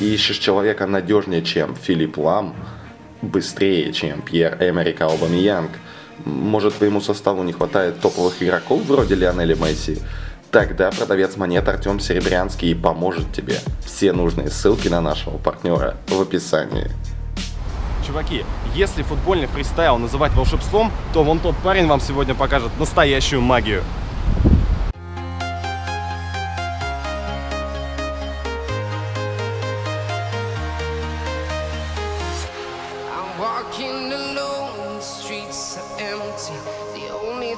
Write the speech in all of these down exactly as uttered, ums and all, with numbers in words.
И ищешь человека надежнее, чем Филипп Лам, быстрее, чем Пьер Эмерика Обамьянг. Может, твоему составу не хватает топовых игроков вроде Лионеля Месси? Тогда продавец монет Артем Серебрянский поможет тебе. Все нужные ссылки на нашего партнера в описании. Чуваки, если футбольный фристайл называть волшебством, то вон тот парень вам сегодня покажет настоящую магию.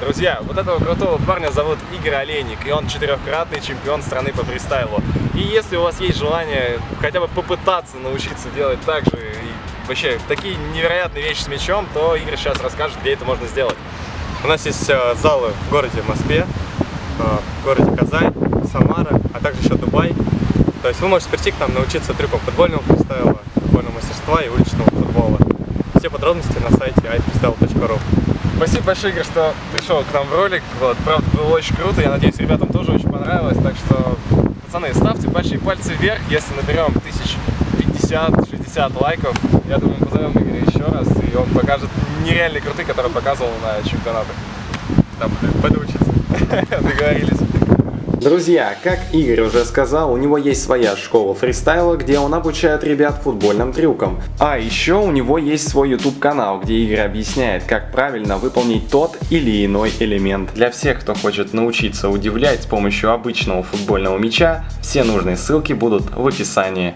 Друзья, вот этого крутого парня зовут Игорь Олейник, и он четырехкратный чемпион страны по фристайлу. И если у вас есть желание хотя бы попытаться научиться делать так же, и вообще такие невероятные вещи с мячом, то Игорь сейчас расскажет, где это можно сделать. У нас есть залы в городе Москве, в городе Казань, Самара, а также еще Дубай. То есть вы можете прийти к нам научиться трюкам футбольного фристайла, футбольного мастерства и уличного футбола. Все подробности на сайте айфристайл точка ру. Спасибо большое, Игорь, что пришел к нам в ролик. Вот, правда, было очень круто. Я надеюсь, ребятам тоже очень понравилось. Так что, пацаны, ставьте большие пальцы вверх. Если наберем тысячу пятьдесят-шестьдесят лайков, я думаю, мы позовем Игоря еще раз, и он покажет нереальные крутые, которые показывал на чемпионатах. Там, пойду учиться. Договорились. Друзья, как Игорь уже сказал, у него есть своя школа фристайла, где он обучает ребят футбольным трюкам. А еще у него есть свой YouTube-канал, где Игорь объясняет, как правильно выполнить тот или иной элемент. Для всех, кто хочет научиться удивлять с помощью обычного футбольного мяча, все нужные ссылки будут в описании.